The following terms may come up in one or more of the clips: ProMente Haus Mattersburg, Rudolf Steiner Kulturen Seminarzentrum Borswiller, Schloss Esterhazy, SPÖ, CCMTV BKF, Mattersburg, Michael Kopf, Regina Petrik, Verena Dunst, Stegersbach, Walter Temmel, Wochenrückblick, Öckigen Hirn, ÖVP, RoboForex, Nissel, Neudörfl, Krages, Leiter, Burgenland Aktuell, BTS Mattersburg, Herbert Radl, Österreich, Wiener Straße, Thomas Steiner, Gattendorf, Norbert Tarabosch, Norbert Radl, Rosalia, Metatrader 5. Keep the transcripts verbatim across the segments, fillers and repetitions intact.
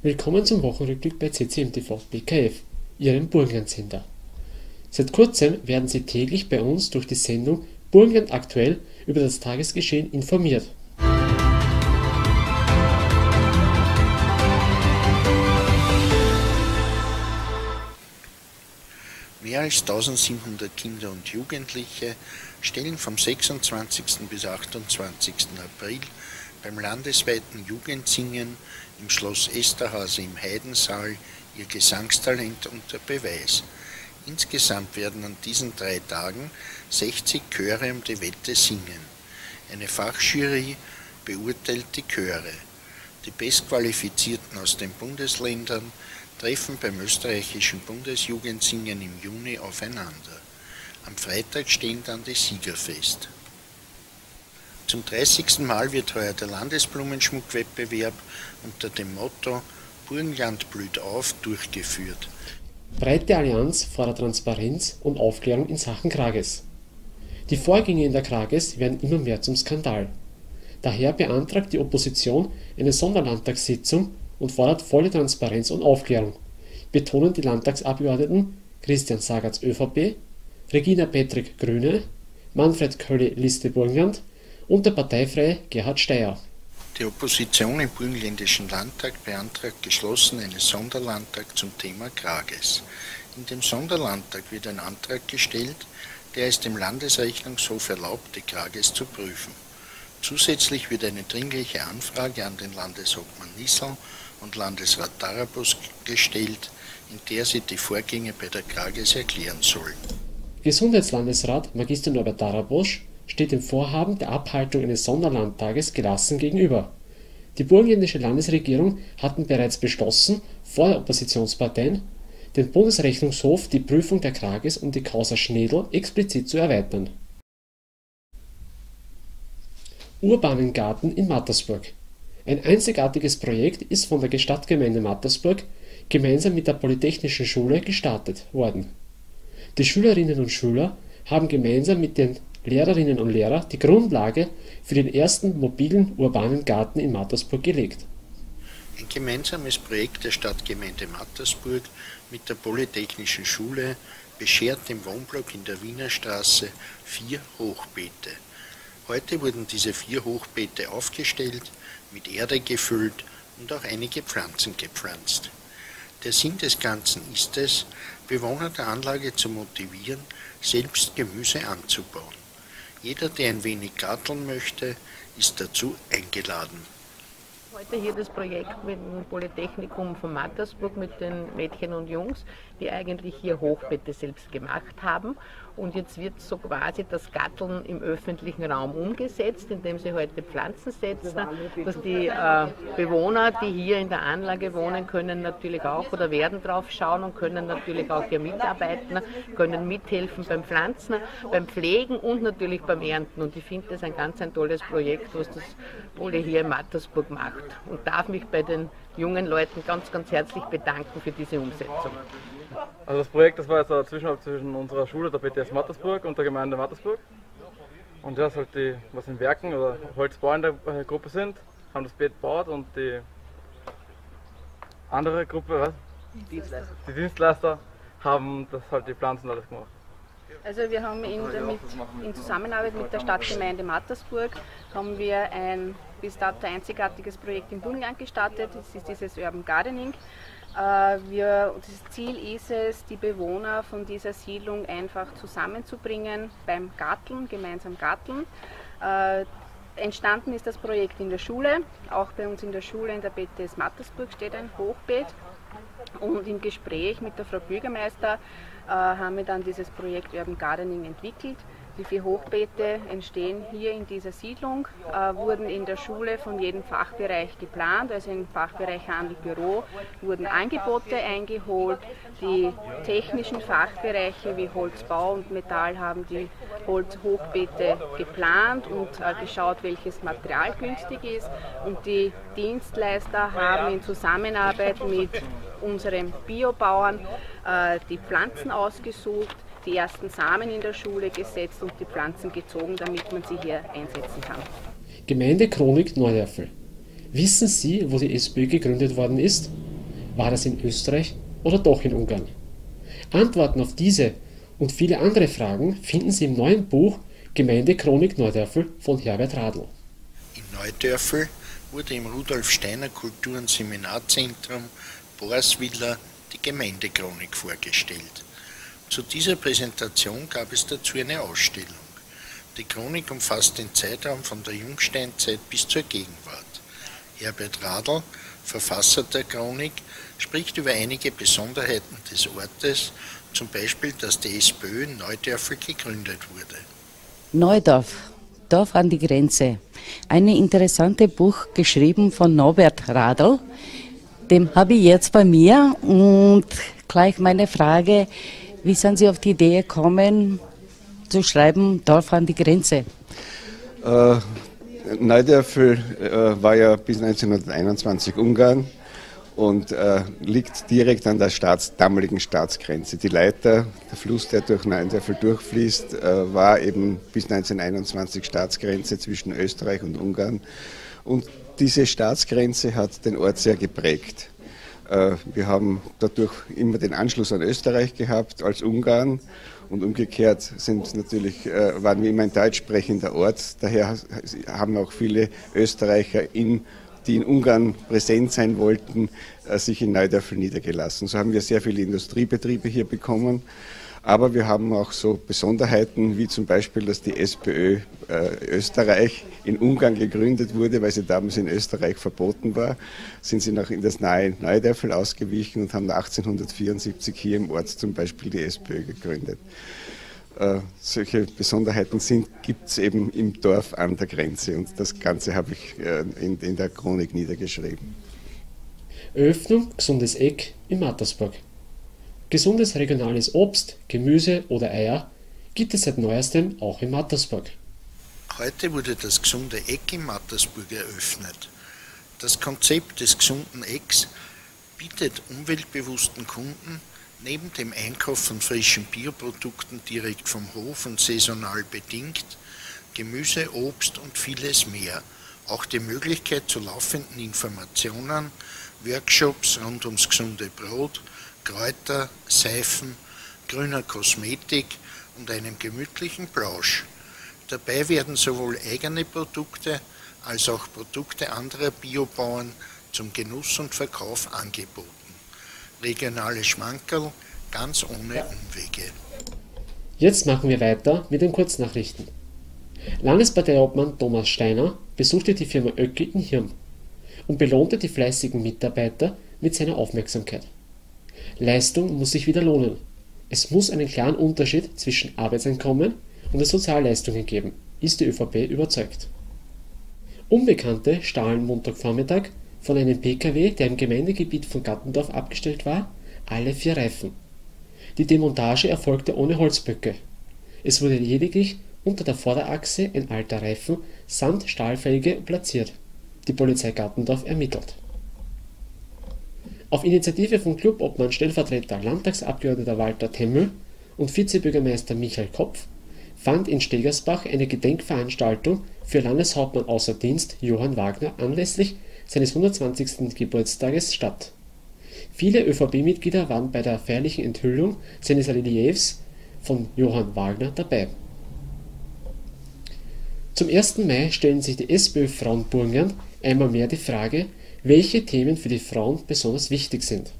Willkommen zum Wochenrückblick bei C C M T V B K F, Ihrem Burgenland-Sender. Seit kurzem werden Sie täglich bei uns durch die Sendung Burgenland Aktuell über das Tagesgeschehen informiert. Mehr als eintausendsiebenhundert Kinder und Jugendliche stellen vom sechsundzwanzigsten bis achtundzwanzigsten April beim landesweiten Jugendsingen im Schloss Esterhazy im Heidensaal ihr Gesangstalent unter Beweis. Insgesamt werden an diesen drei Tagen sechzig Chöre um die Wette singen. Eine Fachjury beurteilt die Chöre. Die Bestqualifizierten aus den Bundesländern treffen beim österreichischen Bundesjugendsingen im Juni aufeinander. Am Freitag stehen dann die Sieger fest. Zum dreißigsten Mal wird heuer der Landesblumenschmuckwettbewerb unter dem Motto Burgenland blüht auf durchgeführt. Breite Allianz fordert Transparenz und Aufklärung in Sachen Krages. Die Vorgänge in der Krages werden immer mehr zum Skandal. Daher beantragt die Opposition eine Sonderlandtagssitzung und fordert volle Transparenz und Aufklärung, betonen die Landtagsabgeordneten Christian Sagatz ÖVP, Regina Petrik Grüne, Manfred Kölli Liste Burgenland und der parteifreie Gerhard Steyer. Die Opposition im Burgenländischen Landtag beantragt geschlossen einen Sonderlandtag zum Thema Krages. In dem Sonderlandtag wird ein Antrag gestellt, der es dem Landesrechnungshof erlaubt, die Krages zu prüfen. Zusätzlich wird eine dringliche Anfrage an den Landeshauptmann Nissel und Landesrat Darabos gestellt, in der sie die Vorgänge bei der Krages erklären sollen. Gesundheitslandesrat Magister Norbert Tarabosch steht dem Vorhaben der Abhaltung eines Sonderlandtages gelassen gegenüber. Die burgenländische Landesregierung hatten bereits beschlossen, vor der Oppositionsparteien den Bundesrechnungshof die Prüfung der Krages und die Causa Schnädel explizit zu erweitern. Urbanen Garten in Mattersburg. Ein einzigartiges Projekt ist von der Stadtgemeinde Mattersburg gemeinsam mit der Polytechnischen Schule gestartet worden. Die Schülerinnen und Schüler haben gemeinsam mit den Lehrerinnen und Lehrer die Grundlage für den ersten mobilen urbanen Garten in Mattersburg gelegt. Ein gemeinsames Projekt der Stadtgemeinde Mattersburg mit der Polytechnischen Schule beschert dem Wohnblock in der Wiener Straße vier Hochbeete. Heute wurden diese vier Hochbeete aufgestellt, mit Erde gefüllt und auch einige Pflanzen gepflanzt. Der Sinn des Ganzen ist es, Bewohner der Anlage zu motivieren, selbst Gemüse anzubauen. Jeder, der ein wenig garteln möchte, ist dazu eingeladen. Heute hier das Projekt mit dem Polytechnikum von Mattersburg mit den Mädchen und Jungs, die eigentlich hier Hochbeete selbst gemacht haben. Und jetzt wird so quasi das Gatteln im öffentlichen Raum umgesetzt, indem sie heute Pflanzen setzen, dass die äh, Bewohner, die hier in der Anlage wohnen, können natürlich auch oder werden drauf schauen und können natürlich auch hier mitarbeiten, können mithelfen beim Pflanzen, beim Pflegen und natürlich beim Ernten. Und ich finde das ein ganz ein tolles Projekt, was das Poly hier in Mattersburg macht. Und darf mich bei den jungen Leuten ganz, ganz herzlich bedanken für diese Umsetzung. Also das Projekt, das war jetzt ein Zwischenhalt zwischen unserer Schule, der B T S Mattersburg und der Gemeinde Mattersburg. Und das halt die, was in Werken oder Holzbau in der Gruppe sind, haben das Beet gebaut und die andere Gruppe, was? Dienstleister. Die Dienstleister haben das halt die Pflanzen alles gemacht. Also wir haben in, der, mit, in Zusammenarbeit mit der Stadtgemeinde Mattersburg haben wir ein bis dato einzigartiges Projekt im Burgenland gestartet. Das ist dieses Urban Gardening. Wir, das Ziel ist es, die Bewohner von dieser Siedlung einfach zusammenzubringen beim Garteln, gemeinsam Garteln. Äh, entstanden ist das Projekt in der Schule, auch bei uns in der Schule, in der B T S Mattersburg steht ein Hochbeet. Und im Gespräch mit der Frau Bürgermeister äh, haben wir dann dieses Projekt Urban Gardening entwickelt. Die vier Hochbeete entstehen hier in dieser Siedlung, äh, wurden in der Schule von jedem Fachbereich geplant, also im Fachbereich Handel, Büro wurden Angebote eingeholt. Die technischen Fachbereiche wie Holzbau und Metall haben die Holzhochbeete geplant und äh, geschaut, welches Material günstig ist. Und die Dienstleister haben in Zusammenarbeit mit unseren Biobauern äh, die Pflanzen ausgesucht, die ersten Samen in der Schule gesetzt und die Pflanzen gezogen, damit man sie hier einsetzen kann. Gemeindechronik Neudörfl. Wissen Sie, wo die SPÖ gegründet worden ist? War das in Österreich oder doch in Ungarn? Antworten auf diese und viele andere Fragen finden Sie im neuen Buch Gemeindechronik Neudörfl von Herbert Radl. In Neudörfl wurde im Rudolf Steiner Kulturen Seminarzentrum Borswiller die Gemeindechronik vorgestellt. Zu dieser Präsentation gab es dazu eine Ausstellung. Die Chronik umfasst den Zeitraum von der Jungsteinzeit bis zur Gegenwart. Herbert Radl, Verfasser der Chronik, spricht über einige Besonderheiten des Ortes, zum Beispiel, dass die SPÖ in Neudörfl gegründet wurde. Neudorf, Dorf an die Grenze. Ein interessantes Buch geschrieben von Norbert Radl. Dem habe ich jetzt bei mir und gleich meine Frage, wie sind Sie auf die Idee gekommen, zu schreiben, Dorf an die Grenze? Äh, Neudörfl äh, war ja bis neunzehnhunderteinundzwanzig Ungarn und äh, liegt direkt an der Staats-, damaligen Staatsgrenze. Die Leiter, der Fluss, der durch Neudörfl durchfließt, äh, war eben bis neunzehnhunderteinundzwanzig Staatsgrenze zwischen Österreich und Ungarn. Und diese Staatsgrenze hat den Ort sehr geprägt. Äh, wir haben dadurch immer den Anschluss an Österreich gehabt als Ungarn. Und umgekehrt sind natürlich, äh, waren wir immer ein deutsch sprechender Ort, daher haben auch viele Österreicher, in, die in Ungarn präsent sein wollten, äh, sich in Neudörfl niedergelassen. So haben wir sehr viele Industriebetriebe hier bekommen, aber wir haben auch so Besonderheiten, wie zum Beispiel, dass die SPÖ äh, Österreich in Ungarn gegründet wurde, weil sie damals in Österreich verboten war, sind sie noch in das nahe Neudörfl ausgewichen und haben achtzehnhundertvierundsiebzig hier im Ort zum Beispiel die SPÖ gegründet. Äh, solche Besonderheiten gibt es eben im Dorf an der Grenze und das Ganze habe ich äh, in, in der Chronik niedergeschrieben. Öffnung Gesundes Eck in Mattersburg. Gesundes regionales Obst, Gemüse oder Eier gibt es seit neuestem auch in Mattersburg. Heute wurde das gesunde Eck in Mattersburg eröffnet. Das Konzept des gesunden Ecks bietet umweltbewussten Kunden neben dem Einkauf von frischen Bioprodukten direkt vom Hof und saisonal bedingt Gemüse, Obst und vieles mehr. Auch die Möglichkeit zu laufenden Informationen, Workshops rund ums gesunde Brot, Kräuter, Seifen, grüner Kosmetik und einem gemütlichen Plausch. Dabei werden sowohl eigene Produkte als auch Produkte anderer Biobauern zum Genuss und Verkauf angeboten. Regionale Schmankerl ganz ohne Umwege. Jetzt machen wir weiter mit den Kurznachrichten. Landesparteiobmann Thomas Steiner besuchte die Firma Öckigen Hirn und belohnte die fleißigen Mitarbeiter mit seiner Aufmerksamkeit. Leistung muss sich wieder lohnen. Es muss einen klaren Unterschied zwischen Arbeitseinkommen und der Sozialleistungen geben, ist die ÖVP überzeugt. Unbekannte stahlen Montagvormittag von einem P K W, der im Gemeindegebiet von Gattendorf abgestellt war, alle vier Reifen. Die Demontage erfolgte ohne Holzböcke. Es wurde lediglich unter der Vorderachse ein alter Reifen samt Stahlfelge platziert. Die Polizei Gattendorf ermittelt. Auf Initiative von Clubobmann Stellvertreter Landtagsabgeordneter Walter Temmel und Vizebürgermeister Michael Kopf fand in Stegersbach eine Gedenkveranstaltung für Landeshauptmann außer Dienst Johann Wagner anlässlich seines hundertzwanzigsten Geburtstages statt. Viele ÖVP-Mitglieder waren bei der feierlichen Enthüllung seines Reliefs von Johann Wagner dabei. Zum ersten Mai stellen sich die SPÖ-Frauen Burgenland einmal mehr die Frage, welche Themen für die Frauen besonders wichtig sind.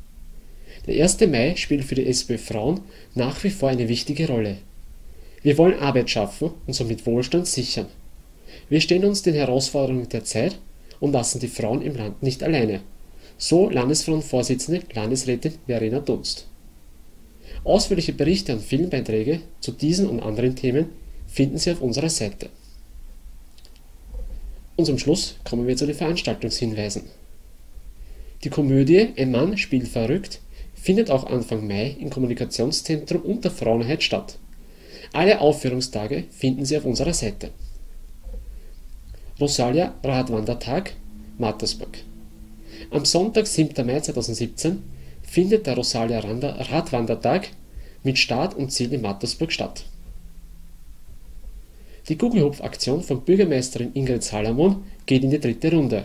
Der erste Mai spielt für die SPÖ-Frauen nach wie vor eine wichtige Rolle. Wir wollen Arbeit schaffen und somit Wohlstand sichern. Wir stellen uns den Herausforderungen der Zeit und lassen die Frauen im Land nicht alleine, so Landesfrauenvorsitzende Landesrätin Verena Dunst. Ausführliche Berichte und Filmbeiträge zu diesen und anderen Themen finden Sie auf unserer Seite. Und zum Schluss kommen wir zu den Veranstaltungshinweisen. Die Komödie Ein Mann spielt verrückt findet auch Anfang Mai im Kommunikationszentrum unter Frauenheit statt. Alle Aufführungstage finden Sie auf unserer Seite. Rosalia Radwandertag Mattersburg. Am Sonntag, siebten Mai zweitausendsiebzehn, findet der Rosalia Radwandertag mit Start und Ziel in Mattersburg statt. Die Gugelhupf-Aktion von Bürgermeisterin Ingrid Salamon geht in die dritte Runde.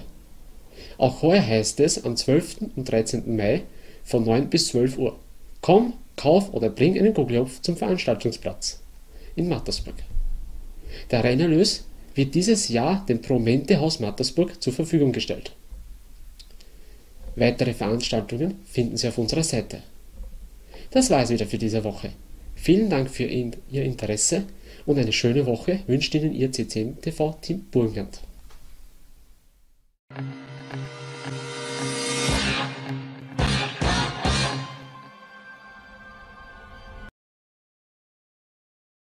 Auch heuer heißt es, am zwölften und dreizehnten Mai von neun bis zwölf Uhr. Komm, kauf oder bring einen Kugelhupf zum Veranstaltungsplatz in Mattersburg. Der Rennerlös wird dieses Jahr dem ProMente Haus Mattersburg zur Verfügung gestellt. Weitere Veranstaltungen finden Sie auf unserer Seite. Das war es wieder für diese Woche. Vielen Dank für Ihr Interesse und eine schöne Woche wünscht Ihnen Ihr C C M T V Team Burgenland.